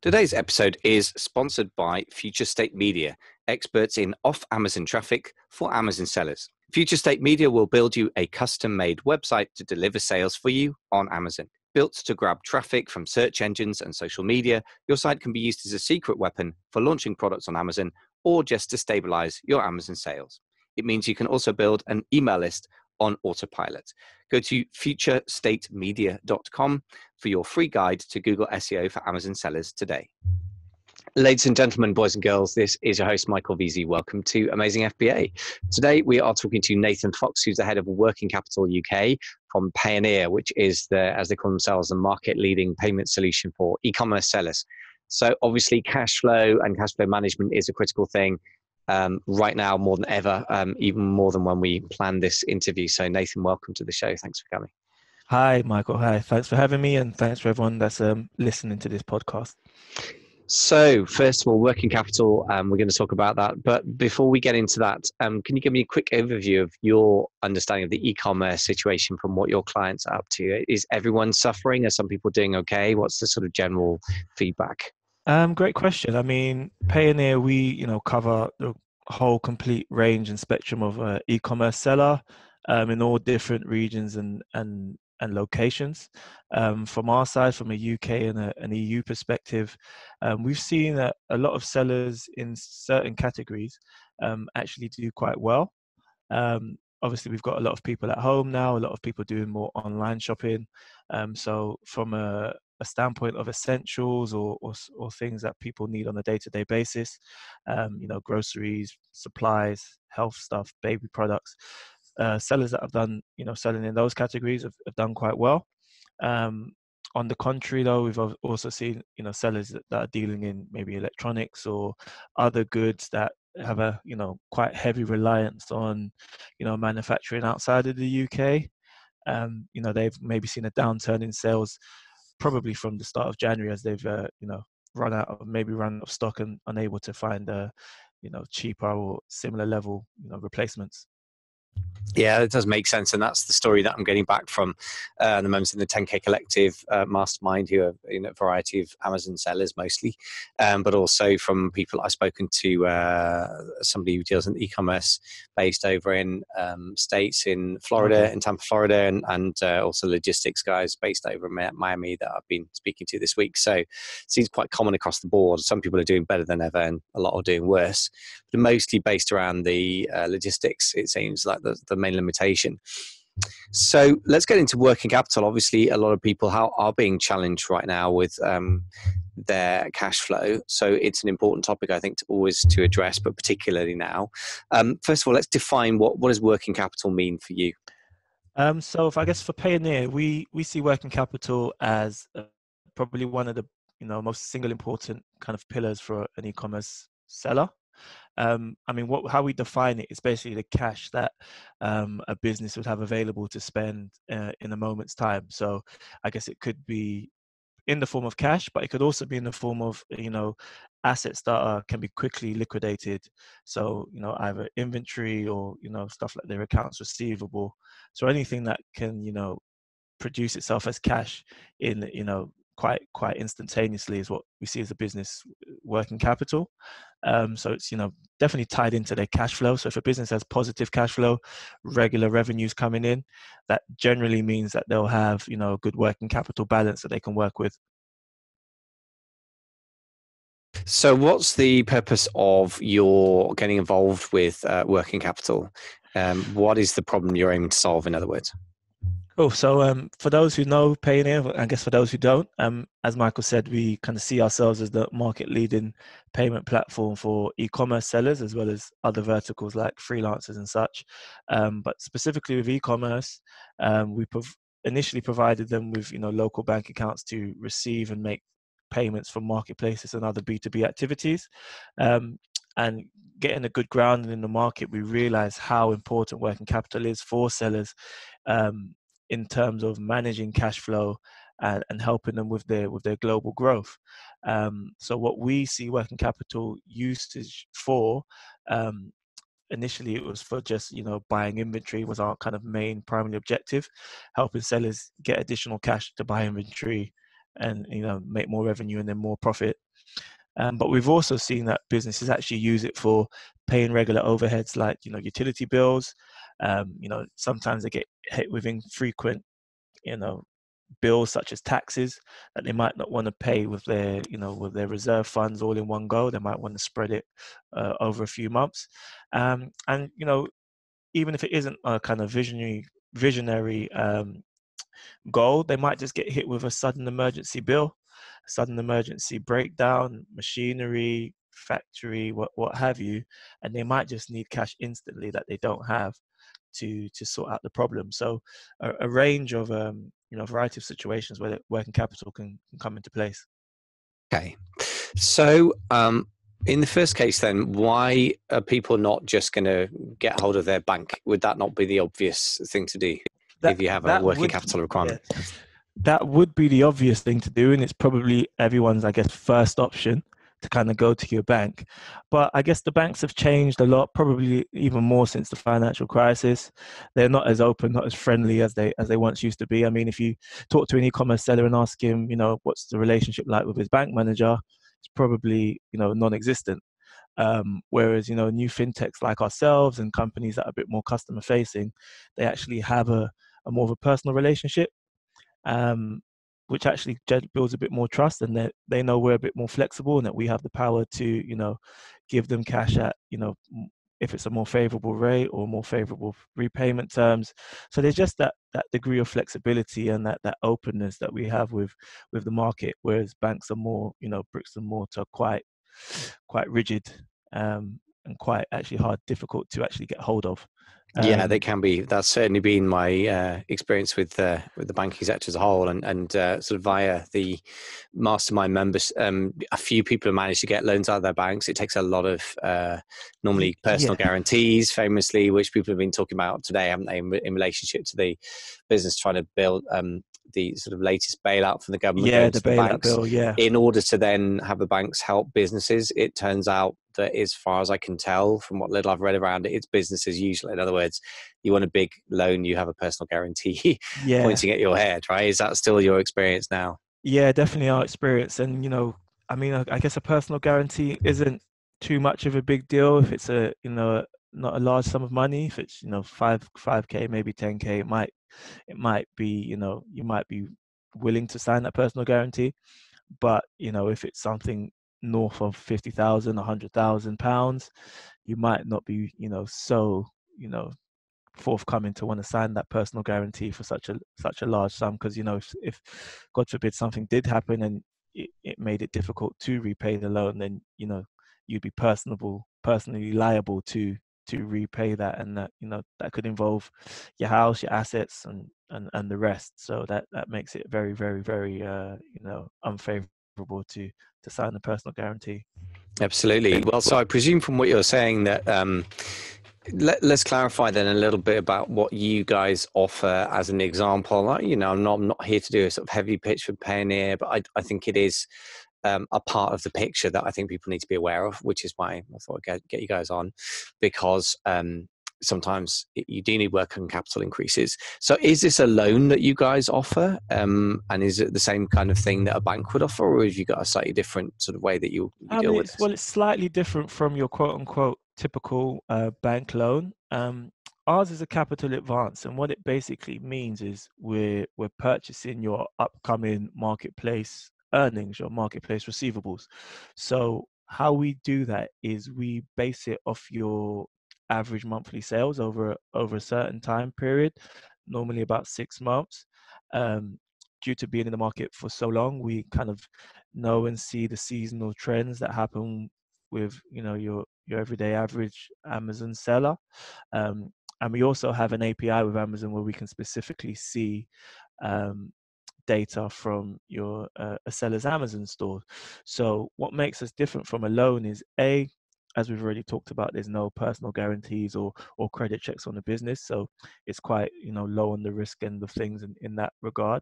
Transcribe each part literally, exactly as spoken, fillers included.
Today's episode is sponsored by Future State Media, experts in off-Amazon traffic for Amazon sellers. Future State Media will build you a custom-made website to deliver sales for you on Amazon. Built to grab traffic from search engines and social media, your site can be used as a secret weapon for launching products on Amazon or just to stabilize your Amazon sales. It means you can also build an email list on autopilot. Go to future state media dot com for your free guide to Google S E O for Amazon sellers today. Ladies and gentlemen, boys and girls, this is your host, Michael Veazey. Welcome to Amazing F B A. Today, we are talking to Nathan Fox, who's the head of Working Capital U K from Payoneer, which is, the, as they call themselves, the market-leading payment solution for e-commerce sellers. So obviously, cash flow and cash flow management is a critical thing. Um, right now, more than ever, um, even more than when we planned this interview. So Nathan, welcome to the show. Thanks for coming. Hi, Michael. Hi. Thanks for having me, and thanks for everyone that's um, listening to this podcast. So first of all, Working Capital, um, we're going to talk about that. But before we get into that, um, can you give me a quick overview of your understanding of the e-commerce situation from what your clients are up to? Is everyone suffering? Are some people doing okay? What's the sort of general feedback? Um, great question. I mean, Payoneer, we you know cover the whole complete range and spectrum of uh, e-commerce seller um, in all different regions and and and locations. Um, from our side, from a U K and a, an E U perspective, um, we've seen a, a lot of sellers in certain categories um, actually do quite well. Um, obviously, we've got a lot of people at home now. A lot of people doing more online shopping. Um, so from a a standpoint of essentials or, or or things that people need on a day-to-day basis, um, you know, groceries, supplies, health stuff, baby products. Uh, sellers that have done, you know, selling in those categories have, have done quite well. Um, on the contrary, though, we've also seen, you know, sellers that, that are dealing in maybe electronics or other goods that have a, you know, quite heavy reliance on, you know, manufacturing outside of the U K. Um, you know, they've maybe seen a downturn in sales probably from the start of January, as they've uh, you know run out of maybe run out of stock and unable to find uh, you know cheaper or similar level you know replacements. Yeah, it does make sense, and that's the story that I'm getting back from uh, the members in the ten K Collective uh, Mastermind, who are in a variety of Amazon sellers mostly, um, but also from people I've spoken to. Uh, somebody who deals in e-commerce based over in um, States, in Florida, okay. in Tampa, Florida, and, and uh, also logistics guys based over in Miami that I've been speaking to this week. So it seems quite common across the board. Some people are doing better than ever, and a lot are doing worse. But mostly based around the uh, logistics, it seems like the, the main limitation. So let's get into Working Capital. Obviously, a lot of people how, are being challenged right now with um, their cash flow. So it's an important topic, I think, to always to address, but particularly now. Um, first of all, let's define what, what does Working Capital mean for you? Um, so if, I guess for Payoneer, we, we see Working Capital as uh, probably one of the you know most single important kind of pillars for an e-commerce seller. Um, I mean, what, how we define it is basically the cash that um, a business would have available to spend uh, in a moment's time. So I guess it could be in the form of cash, but it could also be in the form of, you know, assets that are, can be quickly liquidated. So, you know, either inventory or, you know, stuff like their accounts receivable. So anything that can, you know, produce itself as cash in, you know, quite quite instantaneously is what we see as a business working capital. Um, so it's, you know, definitely tied into their cash flow. So if a business has positive cash flow, regular revenues coming in, that generally means that they'll have, you know, a good working capital balance that they can work with. So what's the purpose of your getting involved with uh, Working Capital? Um, what is the problem you're aiming to solve, in other words? Oh, so um, for those who know Payoneer, I guess for those who don't, um, as Michael said, we kind of see ourselves as the market-leading payment platform for e-commerce sellers, as well as other verticals like freelancers and such. Um, but specifically with e-commerce, um, we prov- initially provided them with you know local bank accounts to receive and make payments from marketplaces and other B two B activities. Um, and getting a good grounding in the market, we realized how important working capital is for sellers. Um, in terms of managing cash flow and, and helping them with their with their global growth. Um, so what we see working capital usage for, um, initially it was for just, you know, buying inventory was our kind of main primary objective, helping sellers get additional cash to buy inventory and, you know, make more revenue and then more profit. Um, but we've also seen that businesses actually use it for paying regular overheads like, you know, utility bills. Um, you know, sometimes they get hit with infrequent, you know, bills such as taxes that they might not want to pay with their, you know, with their reserve funds all in one go. They might want to spread it uh, over a few months. Um, and, you know, even if it isn't a kind of visionary, visionary um, goal, they might just get hit with a sudden emergency bill, sudden emergency breakdown, machinery, factory, what what have you, and they might just need cash instantly that they don't have to to sort out the problem. So a, a range of um you know variety of situations where working capital can, can come into place. Okay, so um in the first case then, why are people not just going to get hold of their bank? Would that not be the obvious thing to do that, if you have a working would, capital requirement? Yeah. That would be the obvious thing to do, and it's probably everyone's, I guess, first option to kind of go to your bank. But I guess the banks have changed a lot, probably even more since the financial crisis. They're not as open, not as friendly as they as they once used to be. I mean, if you talk to an e-commerce seller and ask him, you know, what's the relationship like with his bank manager, it's probably, you know, non-existent. Um, whereas, you know, new fintechs like ourselves and companies that are a bit more customer facing, they actually have a, a more of a personal relationship, um, which actually builds a bit more trust, and that they know we're a bit more flexible and that we have the power to, you know, give them cash at, you know, if it's a more favorable rate or more favorable repayment terms. So there's just that, that degree of flexibility and that, that openness that we have with, with the market, whereas banks are more, you know, bricks and mortar, quite, quite rigid, um, and quite actually hard, difficult to actually get hold of. Um, yeah, they can be. That's certainly been my uh, experience with uh, with the banking sector as a whole, and and uh, sort of via the mastermind members. Um, a few people have managed to get loans out of their banks. It takes a lot of uh, normally personal yeah. guarantees, famously, which people have been talking about today, haven't they? In, in relationship to the business trying to build um, the sort of latest bailout from the government. Yeah, the bailout bill. Yeah, in order to then have the banks help businesses. It turns out that, as far as I can tell from what little I've read around it, it's business as usual. In other words, you want a big loan, you have a personal guarantee yeah. pointing at your head, right? Is that still your experience now? Yeah, definitely our experience. And, you know, I mean, I, I guess a personal guarantee isn't too much of a big deal if it's a, you know, not a large sum of money. If it's, you know, five, five K, maybe ten K, it might, it might be, you know, you might be willing to sign that personal guarantee. But, you know, if it's something north of fifty thousand, one hundred thousand pounds, you might not be, you know, so, you know, forthcoming to want to sign that personal guarantee for such a such a large sum, because, you know, if, if God forbid something did happen and it, it made it difficult to repay the loan, then, you know, you'd be personable personally liable to to repay that, and that, you know, that could involve your house, your assets, and and, and the rest. So that that makes it very, very, very uh you know, unfavorable to to sign the personal guarantee. Absolutely. Well, so I presume from what you're saying that um let, let's clarify then a little bit about what you guys offer as an example. You know, I'm not, I'm not here to do a sort of heavy pitch for Payoneer, but I, I think it is um a part of the picture that I think people need to be aware of, which is why I thought I'd get, get you guys on, because um sometimes you do need working capital increases. So is this a loan that you guys offer? Um, and is it the same kind of thing that a bank would offer, or have you got a slightly different sort of way that you, you deal I mean, with this? Well, it's slightly different from your quote unquote typical uh, bank loan. Um, ours is a capital advance. And what it basically means is we're, we're purchasing your upcoming marketplace earnings, your marketplace receivables. So how we do that is we base it off your average monthly sales over over a certain time period, normally about six months. Um, due to being in the market for so long, we kind of know and see the seasonal trends that happen with, you know, your your everyday average Amazon seller. Um, and we also have an A P I with Amazon where we can specifically see um, data from your uh, a seller's Amazon store. So what makes us different from a loan is a as we've already talked about, there's no personal guarantees or or credit checks on the business, so it's quite, you know, low on the risk end of things in, in that regard.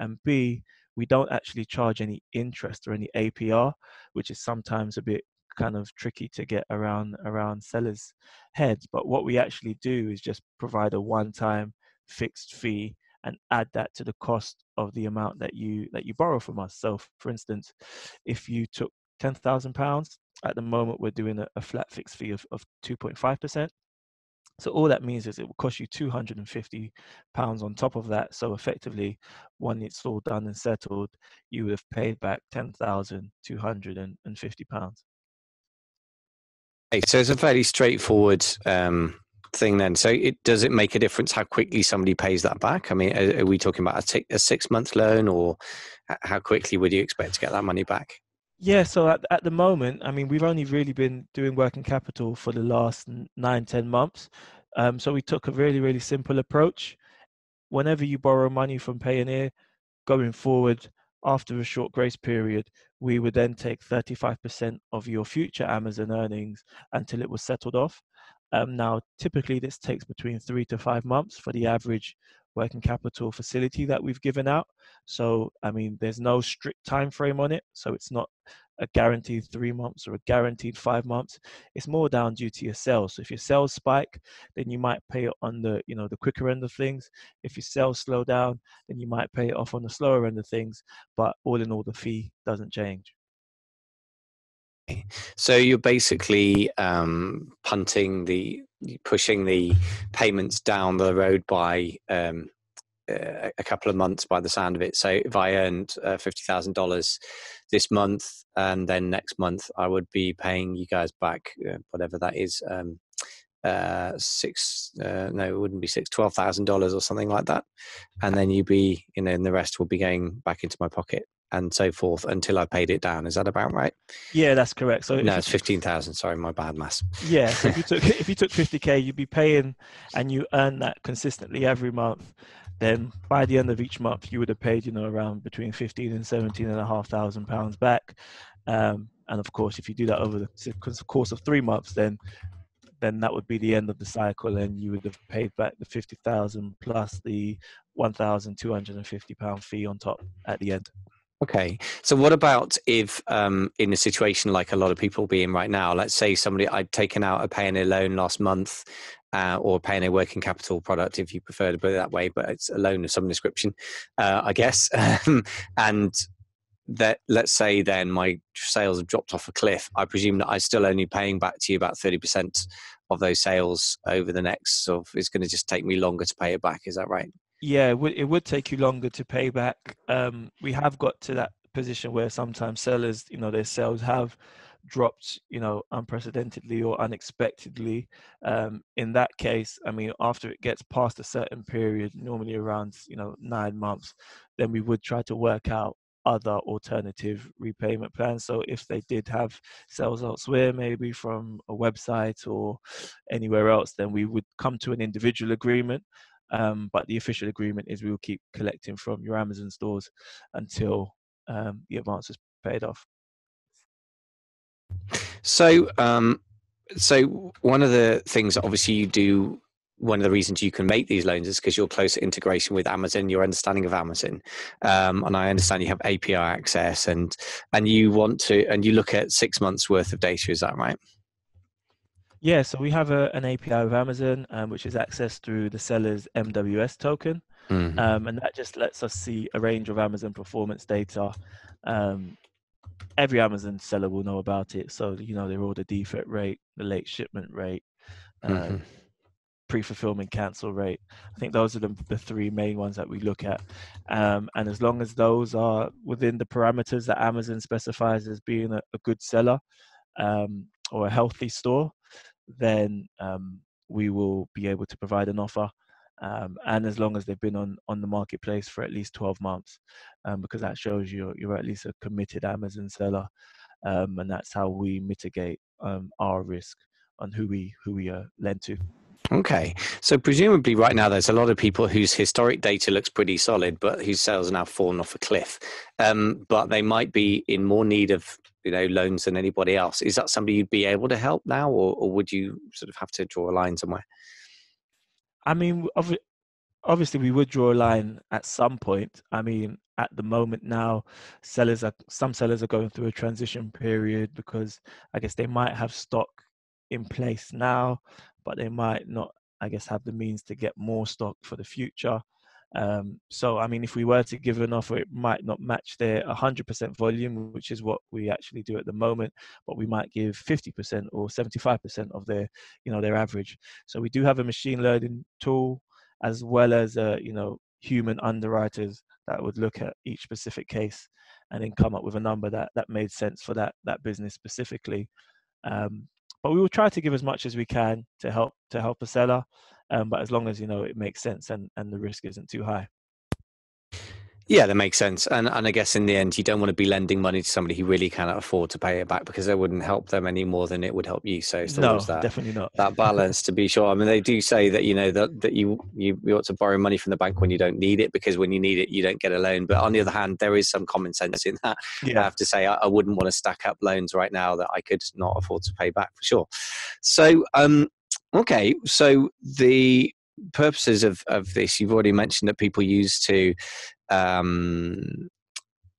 And B, we don't actually charge any interest or any A P R, which is sometimes a bit kind of tricky to get around around sellers' heads. But what we actually do is just provide a one-time fixed fee and add that to the cost of the amount that you that you borrow from us. So for instance, if you took ten thousand pounds, at the moment we're doing a, a flat fixed fee of, of two point five percent. So all that means is it will cost you two hundred and fifty pounds on top of that. So effectively, when it's all done and settled, you would have paid back ten thousand two hundred and fifty pounds. So it's a fairly straightforward um, thing then. So it, does it make a difference how quickly somebody pays that back? I mean, are, are we talking about a, t- a six-month loan, or how quickly would you expect to get that money back? Yeah, so at, at the moment, I mean, we've only really been doing working capital for the last nine, ten months. Um, so we took a really, really simple approach. Whenever you borrow money from Payoneer, going forward, after a short grace period, we would then take thirty-five percent of your future Amazon earnings until it was settled off. Um, now, typically, this takes between three to five months for the average working capital facility that we've given out. So, I mean, there's no strict time frame on it. So it's not a guaranteed three months or a guaranteed five months. It's more down due to your sales. So if your sales spike, then you might pay it on the, you know, the quicker end of things. If your sales slow down, then you might pay it off on the slower end of things. But all in all, the fee doesn't change. So you're basically um, punting the, pushing the payments down the road by um, a couple of months by the sound of it. So if I earned uh, fifty thousand dollars this month, and then next month I would be paying you guys back uh, whatever that is, um, uh, six, uh, no, it wouldn't be six, twelve thousand dollars or something like that. And then you'd be, you know, and the rest will be going back into my pocket, and so forth until I paid it down. Is that about right? Yeah, that's correct. So no, it's fifteen thousand. Sorry, my bad maths. Yeah, so if you took if you took fifty K, you'd be paying, and you earn that consistently every month. Then by the end of each month, you would have paid, you know, around between fifteen and seventeen and a half thousand pounds back. Um, and of course, if you do that over the course of three months, then then that would be the end of the cycle, and you would have paid back the fifty thousand plus the one thousand two hundred and fifty pound fee on top at the end. Okay. So what about if um, in a situation like a lot of people be in right now, let's say somebody, I'd taken out a Payoneer loan last month uh, or Payoneer working capital product, if you prefer to put it that way, but it's a loan of some description, uh, I guess. And that, let's say then my sales have dropped off a cliff. I presume that I'm still only paying back to you about thirty percent of those sales over the next, so it's going to just take me longer to pay it back. Is that right? Yeah, it would, it would take you longer to pay back. Um, we have got to that position where sometimes sellers, you know, their sales have dropped, you know, unprecedentedly or unexpectedly. Um, in that case, I mean, after it gets past a certain period, normally around, you know, nine months, then we would try to work out other alternative repayment plans. So if they did have sales elsewhere, maybe from a website or anywhere else, then we would come to an individual agreement. Um, but the official agreement is we will keep collecting from your Amazon stores until um, the advance is paid off. So, um, so one of the things that obviously you do, one of the reasons you can make these loans is because your closer integration with Amazon, your understanding of Amazon. Um, and I understand you have A P I access, and, and you want to, and you look at six months worth of data. Is that right? Yeah, so we have a, an A P I with Amazon, um, which is accessed through the seller's M W S token. Mm-hmm. Um, and that just lets us see a range of Amazon performance data. Um, every Amazon seller will know about it. So, you know, their order defect rate, the late shipment rate, um, mm-hmm. pre-fulfillment cancel rate. I think those are the, the three main ones that we look at. Um, and as long as those are within the parameters that Amazon specifies as being a, a good seller um, or a healthy store, then um, we will be able to provide an offer, um, and as long as they've been on, on the marketplace for at least twelve months, um, because that shows you're, you're at least a committed Amazon seller, um, and that's how we mitigate um, our risk on who we who we uh, lend to. Okay, so presumably right now there's a lot of people whose historic data looks pretty solid, but whose sales are now fallen off a cliff, um, but they might be in more need of, you know, loans than anybody else. Is that somebody you'd be able to help now, or, or would you sort of have to draw a line somewhere? I mean, obviously we would draw a line at some point. I mean, at the moment now, sellers are some sellers are going through a transition period because I guess they might have stock in place now, but they might not, I guess, have the means to get more stock for the future. Um, so, I mean, if we were to give an offer, it might not match their one hundred percent volume, which is what we actually do at the moment, but we might give fifty percent or seventy-five percent of their, you know, their average. So we do have a machine learning tool, as well as, uh, you know, human underwriters that would look at each specific case and then come up with a number that, that made sense for that, that business specifically. Um, but we will try to give as much as we can to help, to help a seller. Um, but as long as, you know, it makes sense and, and the risk isn't too high. Yeah, that makes sense. And and I guess in the end, you don't want to be lending money to somebody who really cannot afford to pay it back, because it wouldn't help them any more than it would help you. So it's no, that, definitely not. That balance to be sure. I mean, they do say that, you know, that, that you, you, you ought to borrow money from the bank when you don't need it, because when you need it, you don't get a loan. But on the other hand, there is some common sense in that. Yeah. I have to say, I, I wouldn't want to stack up loans right now that I could not afford to pay back for sure. So, um, okay, so the purposes of, of this, you've already mentioned that people use to um,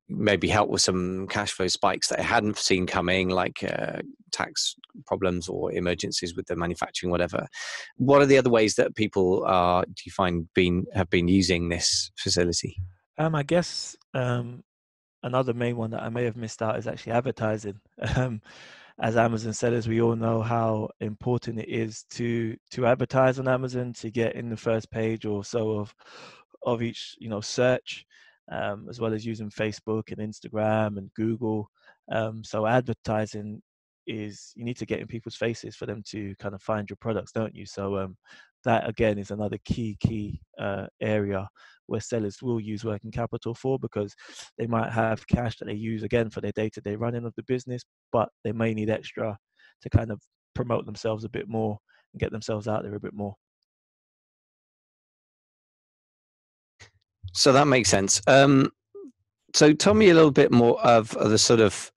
maybe help with some cash flow spikes that they hadn't seen coming, like uh, tax problems or emergencies with the manufacturing, whatever. What are the other ways that people are, do you find, been, have been using this facility? Um, I guess um, another main one that I may have missed out is actually advertising. Um, As Amazon sellers, we all know how important it is to to advertise on Amazon, to get in the first page or so of of each, you know, search, um, as well as using Facebook and Instagram and Google. Um, so advertising is, you need to get in people's faces for them to kind of find your products, don't you? So um, that again is another key key uh, area where sellers will use working capital for, because they might have cash that they use again for their day-to-day running of the business, but they may need extra to kind of promote themselves a bit more and get themselves out there a bit more. So that makes sense. Um, so tell me a little bit more of the sort of,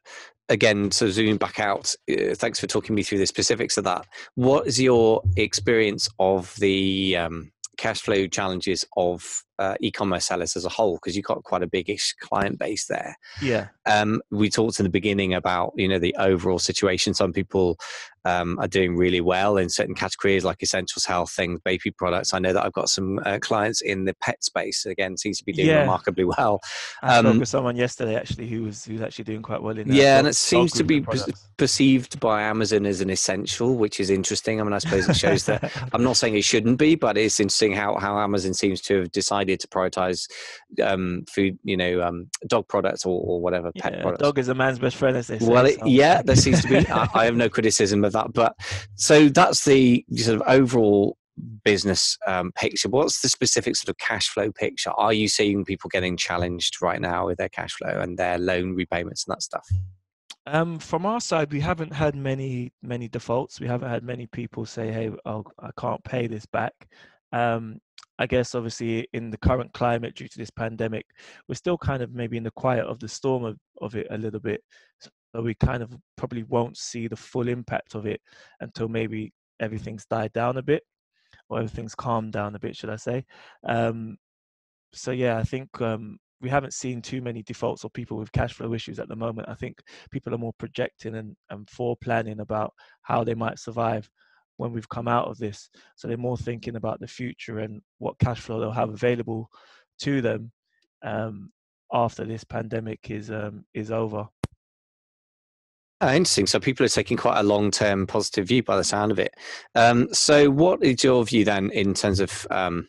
again, so zooming back out, uh, thanks for talking me through the specifics of that. What is your experience of the um, cash flow challenges of uh, e-commerce sellers as a whole, because you've got quite a big-ish client base there? Yeah. Um, we talked in the beginning about, you know, the overall situation. Some people um, are doing really well in certain categories like essentials, health things, baby products. I know that I've got some uh, clients in the pet space, again, seems to be doing yeah. remarkably well. Um, I spoke with someone yesterday actually who was, who was actually doing quite well in that. Yeah, dog, and it seems to be per- perceived by Amazon as an essential, which is interesting. I mean, I suppose it shows that, I'm not saying it shouldn't be, but it's interesting how, how Amazon seems to have decided to prioritize um food, you know, um dog products or, or whatever, pet yeah, products. Dog is a man's best friend, as they say. Well, it, so. yeah, there seems to be. I, I have no criticism of that, but so that's the sort of overall business um, picture. What's the specific sort of cash flow picture? Are you seeing people getting challenged right now with their cash flow and their loan repayments and that stuff? Um, from our side, we haven't had many many defaults. We haven't had many people say, "Hey, I'll, I can't pay this back." Um, I guess obviously in the current climate due to this pandemic, we're still kind of maybe in the quiet of the storm of, of it a little bit. So we kind of probably won't see the full impact of it until maybe everything's died down a bit, or everything's calmed down a bit, should I say. Um, so yeah, I think um, we haven't seen too many defaults or people with cash flow issues at the moment. I think people are more projecting and, and foreplanning about how they might survive when we've come out of this. So they're more thinking about the future and what cash flow they'll have available to them um, after this pandemic is um, is over. Oh, interesting. So people are taking quite a long-term positive view by the sound of it. Um, so what is your view then in terms of um,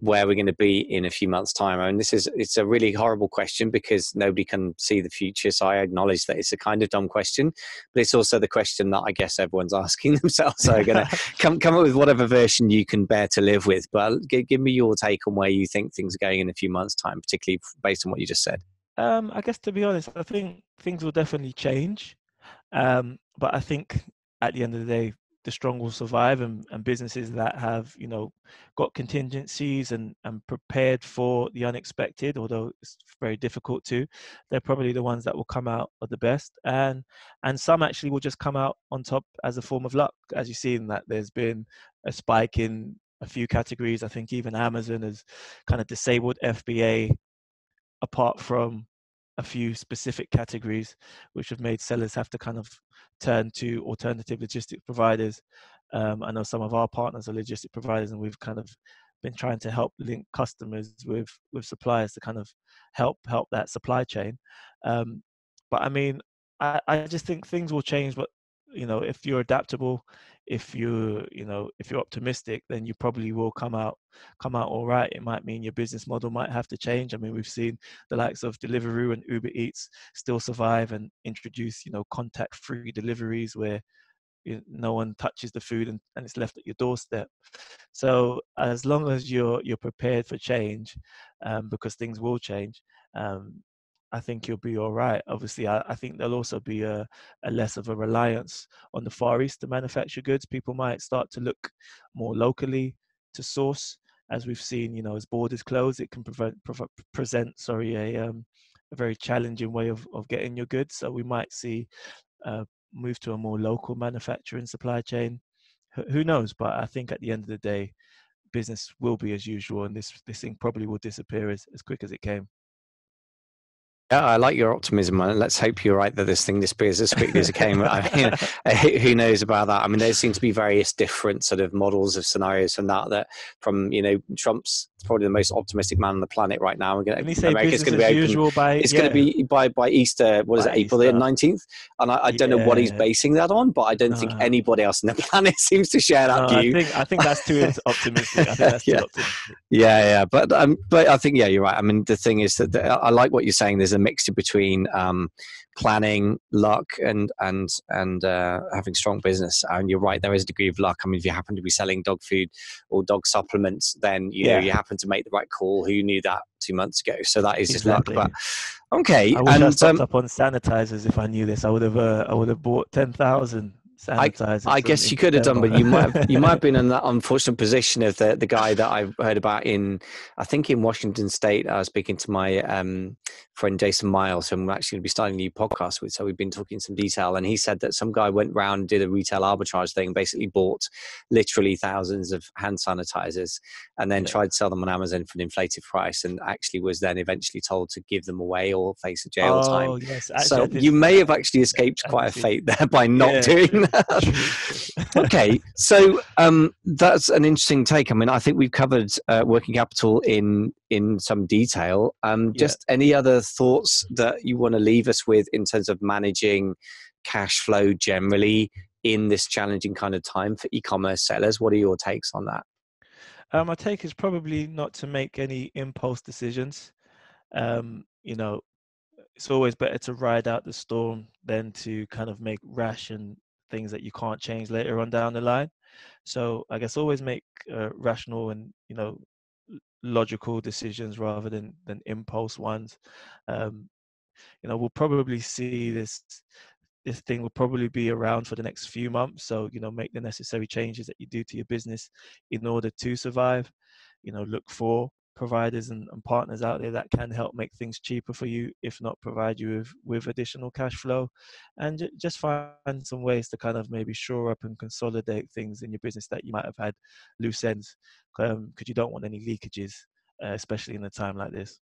where we're going to be in a few months' time? I mean, this is, it's a really horrible question because nobody can see the future. So I acknowledge that it's a kind of dumb question, but it's also the question that I guess everyone's asking themselves. So I'm going to come, come up with whatever version you can bear to live with, but give, give me your take on where you think things are going in a few months' time, particularly based on what you just said. Um, I guess, to be honest, I think things will definitely change. Um, but I think at the end of the day, the strong will survive, and, and businesses that have, you know, got contingencies and, and prepared for the unexpected, although it's very difficult to, they're probably the ones that will come out of the best. And and some actually will just come out on top as a form of luck. As you see in that there's been a spike in a few categories. I think even Amazon has kind of disabled F B A apart from a few specific categories, which have made sellers have to kind of turn to alternative logistics providers. Um, I know some of our partners are logistics providers, and we've kind of been trying to help link customers with with suppliers to kind of help help that supply chain. Um, but I mean, I, I just think things will change. But you know, if you're adaptable, if you you know, if you're optimistic, then you probably will come out come out all right. It might mean your business model might have to change. I mean, we've seen the likes of Deliveroo and Uber Eats still survive and introduce, you know, contact-free deliveries where you, no one touches the food and, and it's left at your doorstep. So as long as you're you're prepared for change, um, because things will change, um, I think you'll be all right. Obviously, I, I think there'll also be a, a less of a reliance on the Far East to manufacture goods. People might start to look more locally to source, as we've seen. You know, as borders close, it can prevent, pre- present, sorry, a, um, a very challenging way of, of getting your goods. So we might see uh, move to a more local manufacturing supply chain. H- who knows? But I think at the end of the day, business will be as usual, and this this thing probably will disappear as, as quick as it came. Yeah, I like your optimism, and let's hope you're right that this thing disappears as quickly as it came. I mean, who knows about that? I mean, there seems to be various different sort of models of scenarios from that. That from you know, Trump's probably the most optimistic man on the planet right now. We're going to America's going to be open. Usual by, it's yeah. going to be by by Easter. What is by it, April the nineteenth? And I, I don't yeah. know what he's basing that on, but I don't no. think anybody else on the planet seems to share that no, view. I think, I think that's too optimistic. I think that's too yeah. optimistic. Yeah, yeah, but um, but I think yeah, you're right. I mean, the thing is that the, I like what you're saying. There's a mixture between um, planning, luck, and and and uh, having strong business. And you're right, there is a degree of luck. I mean, if you happen to be selling dog food or dog supplements, then you yeah. know you happen to make the right call. Who knew that two months ago? So that is exactly. just luck. But okay, I would and, have stocked um, up on sanitizers if I knew this. I would have. Uh, I would have bought ten thousand. I, I guess you could have done, but you might have, you might have been in that unfortunate position of the, the guy that I've heard about in, I think in Washington State. I was speaking to my um, friend Jason Miles, who I'm actually going to be starting a new podcast with. So we've been talking in some detail, and he said that some guy went round and did a retail arbitrage thing, basically bought literally thousands of hand sanitizers and then yeah. tried to sell them on Amazon for an inflated price, and actually was then eventually told to give them away or face a jail oh, time. Yes, actually, so you may have actually escaped quite actually, a fate there by not yeah. doing that. Okay, so um, that's an interesting take. I mean, I think we've covered uh, working capital in in some detail. Um, just yeah. any other thoughts that you want to leave us with in terms of managing cash flow generally in this challenging kind of time for e-commerce sellers? What are your takes on that? Um, my take is probably not to make any impulse decisions. Um, you know, it's always better to ride out the storm than to kind of make rash and things that you can't change later on down the line. So I guess always make uh, rational and, you know, logical decisions rather than than impulse ones. Um, you know, we'll probably see this this thing will probably be around for the next few months. So, you know, make the necessary changes that you do to your business in order to survive. You know, look for providers and, and partners out there that can help make things cheaper for you, if not provide you with, with additional cash flow, and j- just find some ways to kind of maybe shore up and consolidate things in your business that you might have had loose ends, because um, you don't want any leakages, uh, especially in a time like this.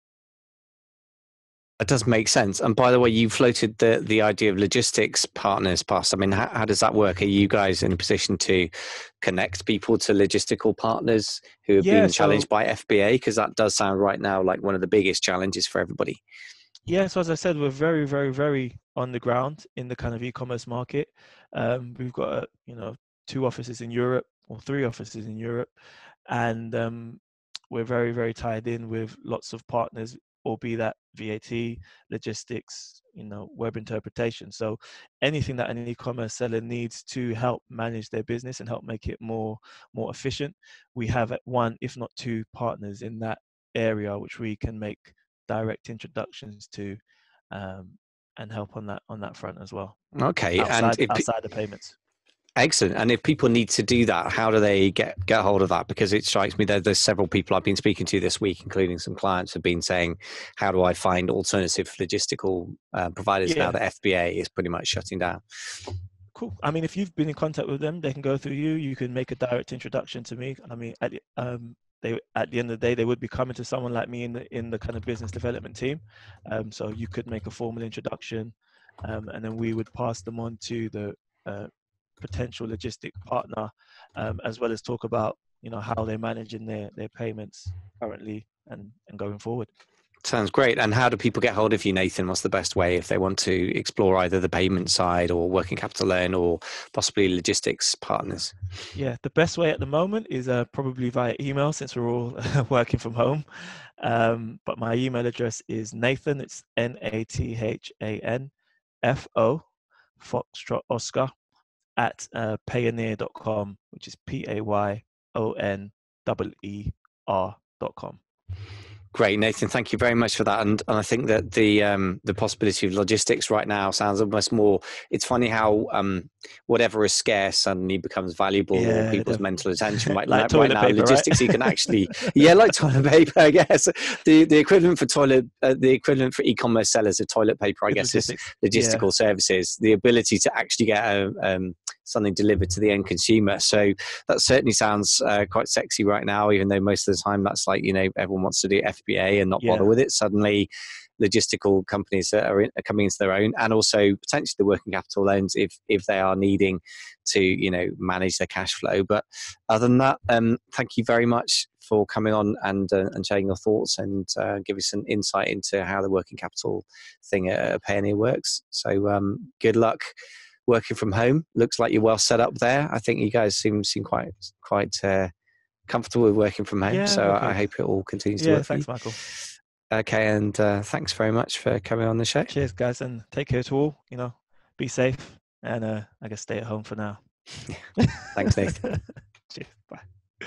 That does make sense. And by the way, you floated the, the idea of logistics partners past. I mean, how, how does that work? Are you guys in a position to connect people to logistical partners who have yeah, been challenged so, by F B A? Because that does sound right now like one of the biggest challenges for everybody. Yeah, so as I said, we're very, very, very on the ground in the kind of e-commerce market. Um, we've got, uh, you know, two offices in Europe or three offices in Europe. And um, we're very, very tied in with lots of partners, or be that V A T, logistics, you know, web interpretation. So anything that an e-commerce seller needs to help manage their business and help make it more more efficient, we have one, if not two partners in that area, which we can make direct introductions to um, and help on that on that front as well. Okay, outside, and if... outside the payments. Excellent. And if people need to do that, how do they get, get hold of that? Because it strikes me that there's several people I've been speaking to this week, including some clients, have been saying, how do I find alternative logistical uh, providers yeah. now that F B A is pretty much shutting down? Cool. I mean, if you've been in contact with them, they can go through you. You can make a direct introduction to me. I mean, at, um, they, at the end of the day, they would be coming to someone like me in the, in the kind of business development team. Um, so you could make a formal introduction, um, and then we would pass them on to the uh, potential logistic partner, um, as well as talk about you know, how they're managing their, their payments currently and, and going forward. Sounds great. And how do people get hold of you, Nathan? What's the best way if they want to explore either the payment side or working capital loan or possibly logistics partners? Yeah, the best way at the moment is uh, probably via email, since we're all working from home. Um, but my email address is Nathan, it's N A T H A N, F O, Foxtrot Oscar, at uh, payoneer dot com, which is P A Y O N E E R dot com. Great, Nathan. Thank you very much for that. And, and I think that the um, the possibility of logistics right now sounds almost more. It's funny how um, whatever is scarce suddenly becomes valuable. Yeah, or people's mental attention right, like right now. Paper, logistics, right? You can actually, yeah, like toilet paper. I guess the the equivalent for toilet, uh, the equivalent for e-commerce sellers of toilet paper, I guess, is logistical yeah. services. The ability to actually get a, um, something delivered to the end consumer. So that certainly sounds uh, quite sexy right now. Even though most of the time that's like, you know, everyone wants to do F. F B A and not yeah. bother with it. Suddenly logistical companies are, in, are coming into their own, and also potentially the working capital loans if if they are needing to, you know, manage their cash flow. But other than that, um, thank you very much for coming on and uh, and sharing your thoughts and uh, give us an insight into how the working capital thing at Payoneer works. So um, good luck working from home. Looks like you're well set up there. I think you guys seem seem quite quite. Uh, comfortable with working from home, yeah, so okay. I hope it all continues yeah, to work. Thanks, for you. Michael. Okay, and uh, thanks very much for coming on the show. Cheers, guys, and take care to all. You know, be safe, and uh, I guess stay at home for now. Thanks, Nathan. Cheers. Bye.